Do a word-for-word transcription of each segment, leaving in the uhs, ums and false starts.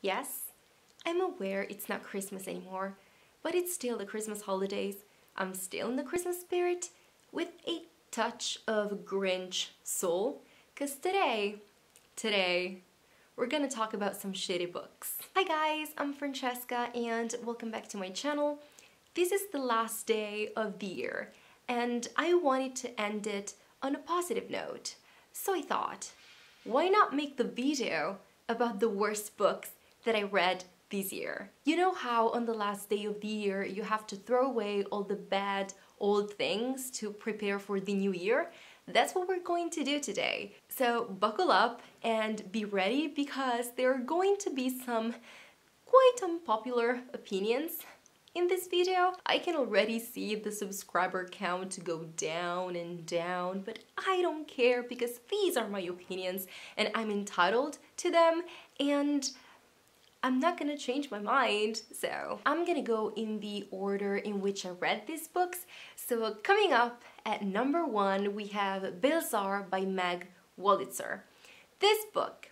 Yes, I'm aware it's not Christmas anymore, but it's still the Christmas holidays. I'm still in the Christmas spirit with a touch of Grinch soul, because today, today, we're gonna talk about some shitty books. Hi guys, I'm Francesca and welcome back to my channel. This is the last day of the year and I wanted to end it on a positive note. So I thought, why not make the video about the worst books that I read this year? You know how on the last day of the year you have to throw away all the bad old things to prepare for the new year? That's what we're going to do today. So buckle up and be ready, because there are going to be some quite unpopular opinions in this video. I can already see the subscriber count go down and down, but I don't care because these are my opinions and I'm entitled to them and I'm not gonna change my mind, so I'm gonna go in the order in which I read these books. So coming up at number one, we have Belzar by Meg Wolitzer. This book,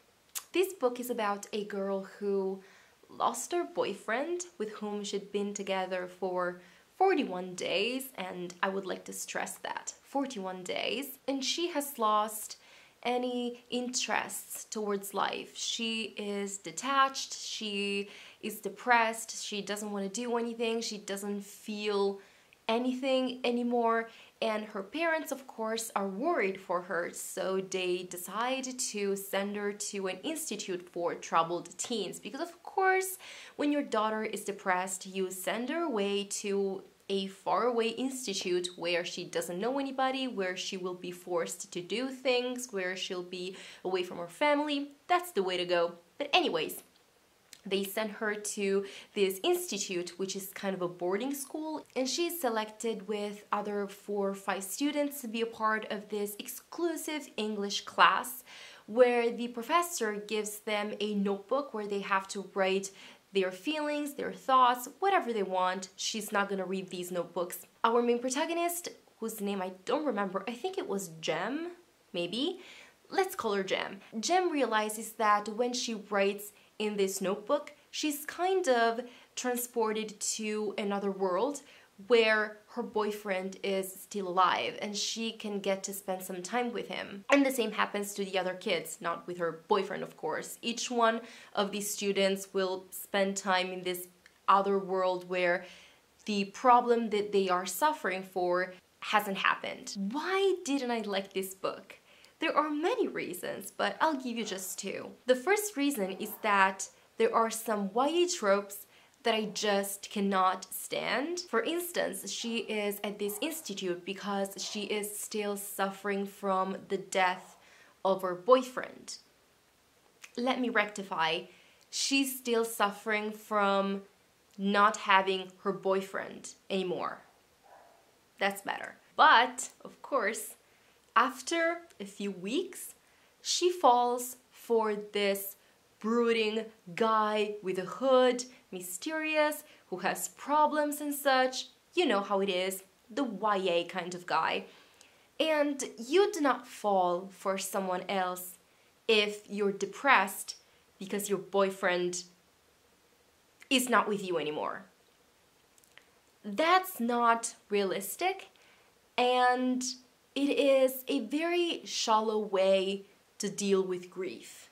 this book is about a girl who lost her boyfriend with whom she'd been together for forty-one days, and I would like to stress that, forty-one days, and she has lost any interests towards life. She is detached, she is depressed, she doesn't want to do anything, she doesn't feel anything anymore, and her parents of course are worried for her, so they decide to send her to an institute for troubled teens, because of course when your daughter is depressed you send her away to a faraway institute where she doesn't know anybody, where she will be forced to do things, where she'll be away from her family. That's the way to go. But anyways, they sent her to this institute, which is kind of a boarding school, and she's selected with other four or five students to be a part of this exclusive English class where the professor gives them a notebook where they have to write their feelings, their thoughts, whatever they want. She's not gonna read these notebooks. Our main protagonist, whose name I don't remember, I think it was Jem, maybe? Let's call her Jem. Jem realizes that when she writes in this notebook, she's kind of transported to another world where her boyfriend is still alive and she can get to spend some time with him. And the same happens to the other kids, not with her boyfriend of course. Each one of these students will spend time in this other world where the problem that they are suffering for hasn't happened. Why didn't I like this book? There are many reasons, but I'll give you just two. The first reason is that there are some Y A tropes that I just cannot stand. For instance, she is at this institute because she is still suffering from the death of her boyfriend. Let me rectify. She's still suffering from not having her boyfriend anymore. That's better. But, of course, after a few weeks, she falls for this brooding guy with a hood, mysterious, who has problems and such. You know how it is, the Y A kind of guy. And you do not fall for someone else if you're depressed because your boyfriend is not with you anymore. That's not realistic, and it is a very shallow way to deal with grief,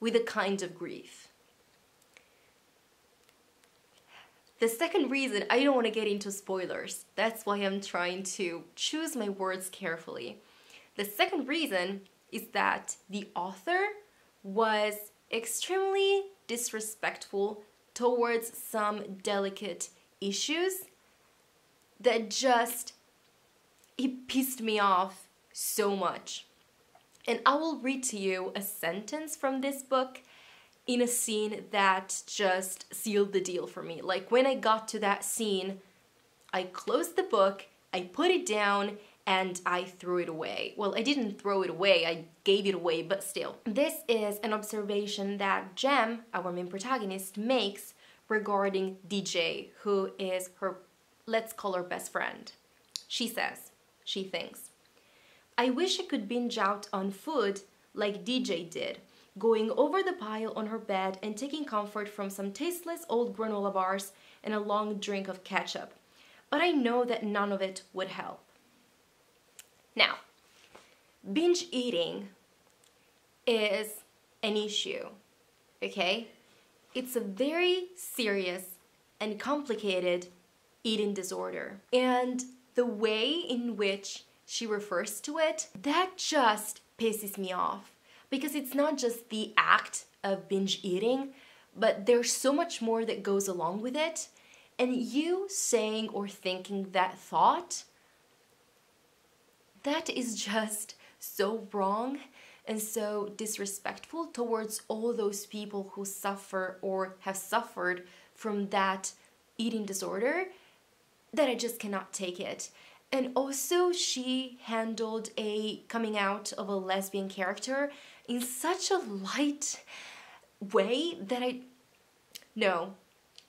with a kind of grief. The second reason, I don't want to get into spoilers, that's why I'm trying to choose my words carefully. The second reason is that the author was extremely disrespectful towards some delicate issues that just, it pissed me off so much. And I will read to you a sentence from this book in a scene that just sealed the deal for me. Like, when I got to that scene, I closed the book, I put it down, and I threw it away. Well, I didn't throw it away, I gave it away, but still. This is an observation that Jem, our main protagonist, makes regarding D J, who is her, let's call her best friend. She says, she thinks, "I wish I could binge out on food like D J did, going over the pile on her bed and taking comfort from some tasteless old granola bars and a long drink of ketchup. But I know that none of it would help. Now, binge eating is an issue, okay? It's a very serious and complicated eating disorder. And the way in which she refers to it, that just pisses me off. Because it's not just the act of binge eating, but there's so much more that goes along with it. And you saying or thinking that thought, that is just so wrong and so disrespectful towards all those people who suffer or have suffered from that eating disorder that I just cannot take it. And also, she handled a coming out of a lesbian character in such a light way that I... No,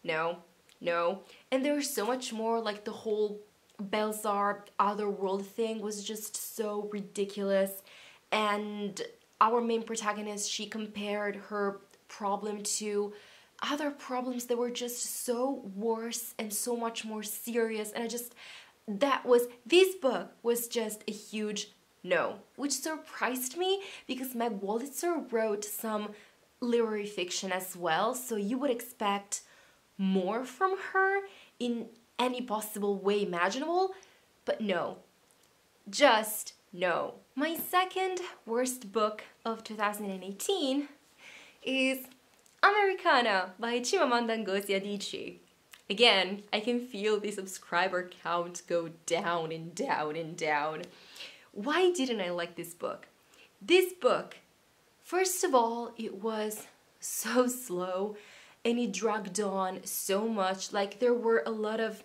no, no. And there was so much more, like the whole Belzar otherworld thing was just so ridiculous. And our main protagonist, she compared her problem to other problems that were just so worse and so much more serious. And I just... That was, this book was just a huge no, which surprised me because Meg Wolitzer wrote some literary fiction as well, so you would expect more from her in any possible way imaginable, but no, just no. My second worst book of two thousand eighteen is Americana by Chimamanda Ngozi Adichie. Again, I can feel the subscriber count go down and down and down. Why didn't I like this book? This book, first of all, it was so slow and it dragged on so much. Like, there were a lot of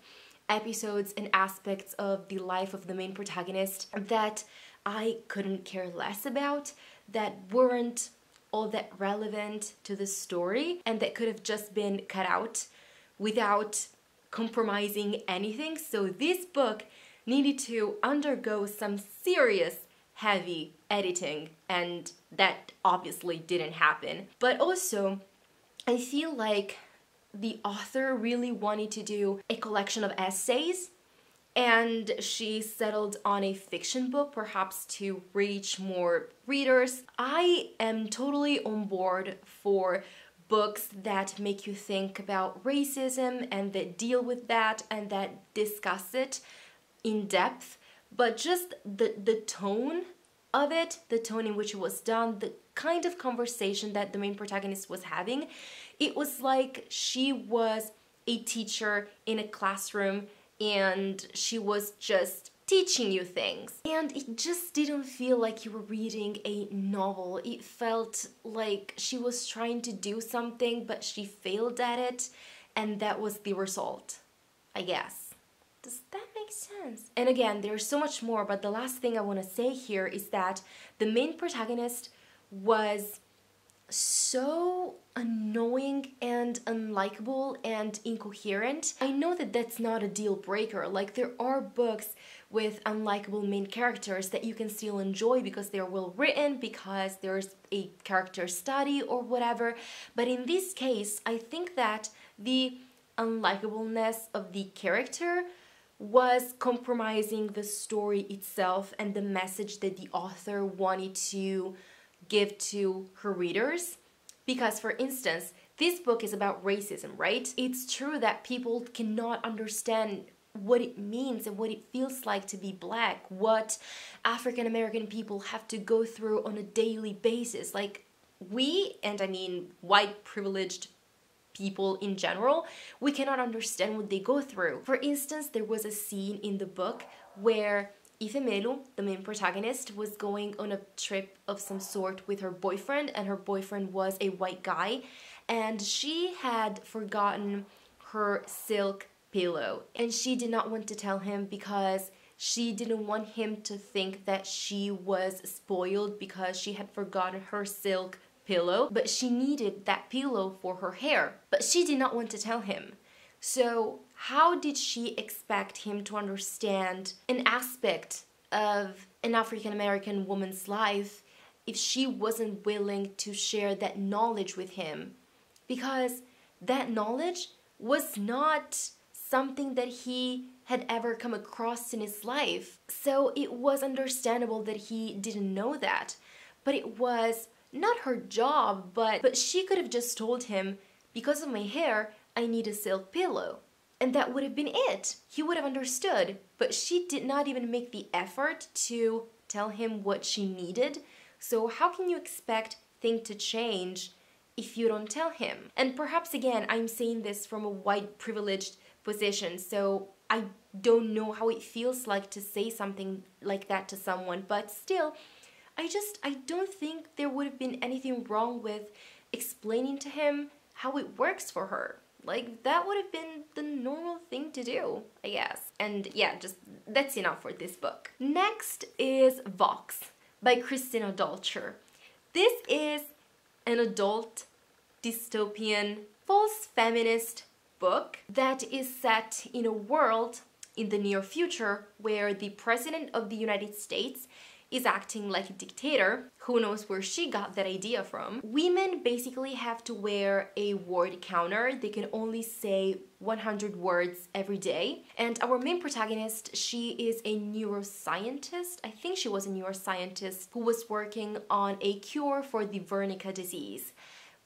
episodes and aspects of the life of the main protagonist that I couldn't care less about, that weren't all that relevant to the story and that could have just been cut out without compromising anything. So this book needed to undergo some serious heavy editing, and that obviously didn't happen. But also, I feel like the author really wanted to do a collection of essays, and she settled on a fiction book, perhaps to reach more readers. I am totally on board for books that make you think about racism and that deal with that and that discuss it in depth, but just the, the tone of it, the tone in which it was done, the kind of conversation that the main protagonist was having, it was like she was a teacher in a classroom and she was just teaching you things. And it just didn't feel like you were reading a novel. It felt like she was trying to do something, but she failed at it, and that was the result, I guess. Does that make sense? And again, there's so much more, but the last thing I want to say here is that the main protagonist was so annoying and unlikable and incoherent. I know that that's not a deal breaker. Like, there are books with unlikable main characters that you can still enjoy because they're well written, because there's a character study or whatever. But in this case, I think that the unlikableness of the character was compromising the story itself and the message that the author wanted to give to her readers. Because, for instance, this book is about racism, right? It's true that people cannot understand what it means and what it feels like to be black, what African American people have to go through on a daily basis. Like, we, and I mean white privileged people in general, we cannot understand what they go through. For instance, there was a scene in the book where Ifemelu, the main protagonist, was going on a trip of some sort with her boyfriend, and her boyfriend was a white guy, and she had forgotten her silk pillow, and she did not want to tell him because she didn't want him to think that she was spoiled because she had forgotten her silk pillow, but she needed that pillow for her hair, but she did not want to tell him. So how did she expect him to understand an aspect of an African American woman's life if she wasn't willing to share that knowledge with him, because that knowledge was not something that he had ever come across in his life. So it was understandable that he didn't know that, but it was not her job, but, but she could have just told him, because of my hair, I need a silk pillow. And that would have been it. He would have understood, but she did not even make the effort to tell him what she needed. So how can you expect things to change if you don't tell him? And perhaps again, I'm saying this from a white privileged position, so I don't know how it feels like to say something like that to someone, but still, I just, I don't think there would have been anything wrong with explaining to him how it works for her. Like, that would have been the normal thing to do, I guess. And yeah, just that's enough for this book. Next is Vox by Christina Dalcher. This is an adult dystopian false feminist book that is set in a world in the near future where the president of the United States is acting like a dictator. Who knows where she got that idea from. Women basically have to wear a word counter. They can only say one hundred words every day. And our main protagonist, she is a neuroscientist. I think she was a neuroscientist who was working on a cure for the Wernicke disease.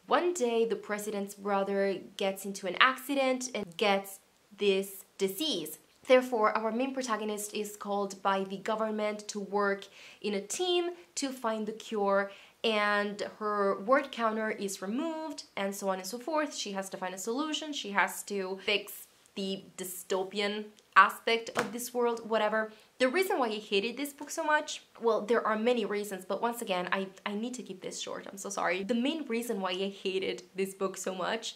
One day, the president's brother gets into an accident and gets this disease. Therefore, our main protagonist is called by the government to work in a team to find the cure, and her word counter is removed, and so on and so forth. She has to find a solution, she has to fix the dystopian aspect of this world, whatever. The reason why I hated this book so much, well, there are many reasons, but once again, I, I need to keep this short, I'm so sorry. The main reason why I hated this book so much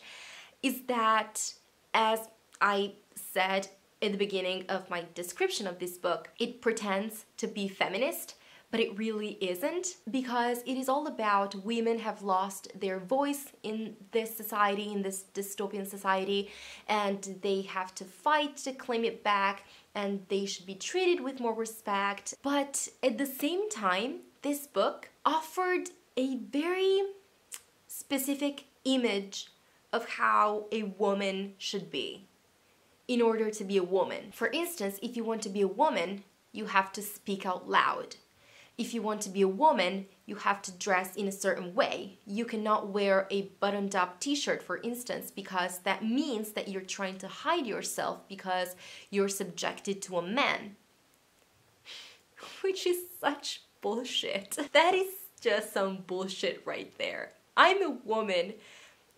is that, as I said in the beginning of my description of this book, it pretends to be feminist, but it really isn't, because it is all about women have lost their voice in this society, in this dystopian society, and they have to fight to claim it back, and they should be treated with more respect. But at the same time, this book offered a very specific image of how a woman should be. In order to be a woman. For instance, if you want to be a woman, you have to speak out loud. If you want to be a woman, you have to dress in a certain way. You cannot wear a buttoned-up t-shirt, for instance, because that means that you're trying to hide yourself because you're subjected to a man. Which is such bullshit. That is just some bullshit right there. I'm a woman.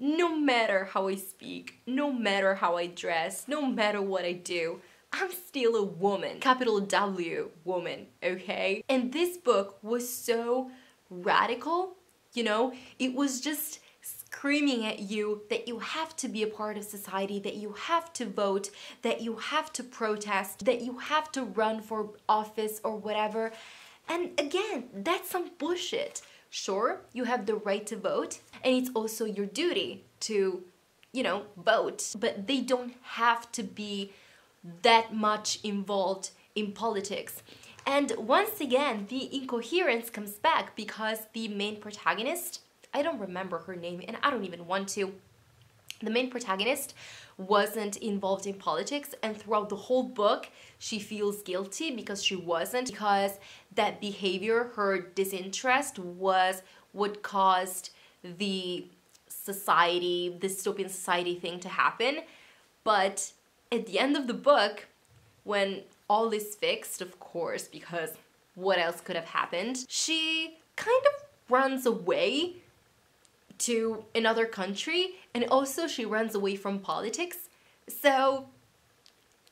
No matter how I speak, no matter how I dress, no matter what I do, I'm still a woman. Capital W, woman, okay? And this book was so radical, you know? It was just screaming at you that you have to be a part of society, that you have to vote, that you have to protest, that you have to run for office or whatever. And again, that's some bullshit. Sure, you have the right to vote, and it's also your duty to, you know, vote. But they don't have to be that much involved in politics. And once again, the incoherence comes back because the main protagonist, I don't remember her name and I don't even want to, the main protagonist wasn't involved in politics, and throughout the whole book she feels guilty because she wasn't, because that behavior, her disinterest, was what caused the society, dystopian society thing to happen. But at the end of the book, when all is fixed, of course, because what else could have happened, she kind of runs away to another country, and also she runs away from politics. So,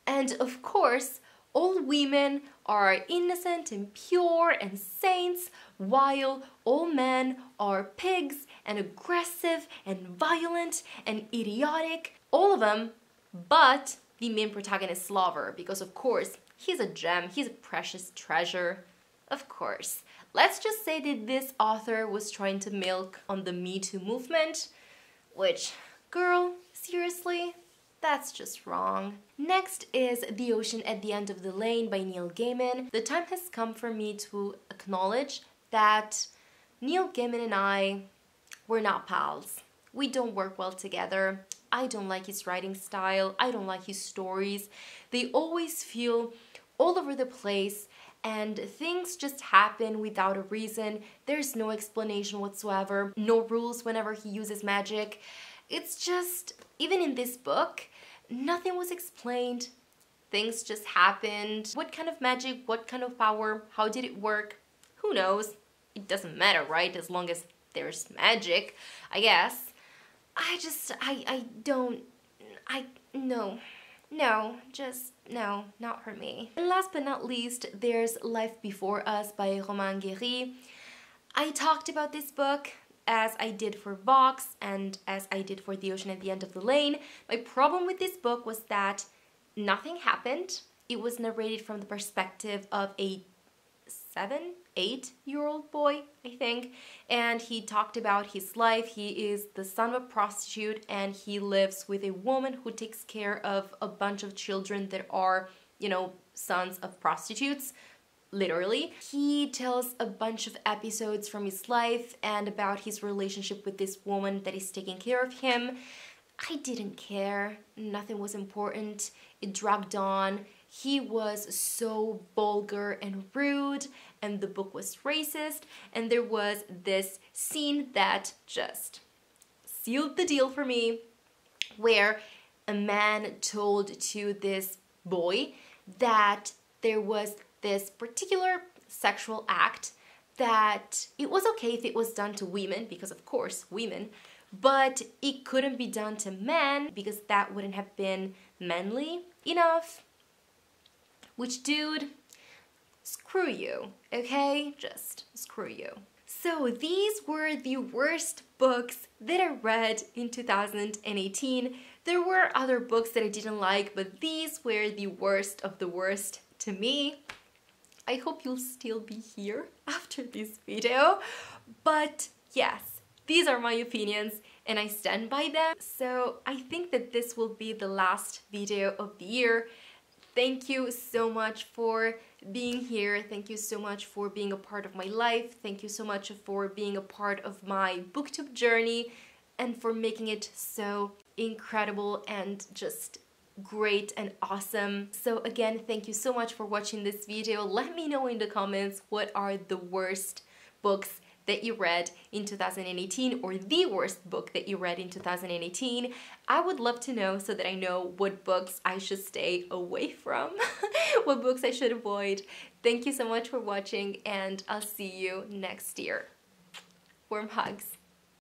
and of course, all women are innocent and pure and saints, while all men are pigs and aggressive and violent and idiotic. All of them, but the main protagonist Slover, because of course, he's a gem, he's a precious treasure, of course. Let's just say that this author was trying to milk on the Me Too movement, which, girl, seriously, that's just wrong. Next is The Ocean at the End of the Lane by Neil Gaiman. The time has come for me to acknowledge that Neil Gaiman and I, we're not pals. We don't work well together. I don't like his writing style. I don't like his stories. They always feel all over the place and things just happen without a reason. There's no explanation whatsoever, no rules whenever he uses magic. It's just, even in this book, nothing was explained. Things just happened. What kind of magic? What kind of power? How did it work? Who knows? It doesn't matter, right? As long as there's magic, I guess. I just, I, I don't, I, no, no, just, no, not for me. And last but not least, there's Life Before Us by Romain Gary. I talked about this book as I did for Vox and as I did for The Ocean at the End of the Lane. My problem with this book was that nothing happened. It was narrated from the perspective of a seven, eight-year-old boy, I think, and he talked about his life. He is the son of a prostitute and he lives with a woman who takes care of a bunch of children that are, you know, sons of prostitutes, literally. He tells a bunch of episodes from his life and about his relationship with this woman that is taking care of him. I didn't care. Nothing was important. It dragged on. He was so vulgar and rude, and the book was racist, and there was this scene that just sealed the deal for me, where a man told to this boy that there was this particular sexual act that it was okay if it was done to women, because of course, women, but it couldn't be done to men because that wouldn't have been manly enough. Which, dude, screw you, okay? Just screw you. So these were the worst books that I read in two thousand eighteen. There were other books that I didn't like, but these were the worst of the worst to me. I hope you'll still be here after this video. But yes, these are my opinions and I stand by them. So I think that this will be the last video of the year. Thank you so much for being here. Thank you so much for being a part of my life. Thank you so much for being a part of my booktube journey and for making it so incredible and just great and awesome. So again, thank you so much for watching this video. Let me know in the comments what are the worst books that you read in two thousand eighteen or the worst book that you read in two thousand eighteen. I would love to know so that I know what books I should stay away from, what books I should avoid. Thank you so much for watching and I'll see you next year. Warm hugs.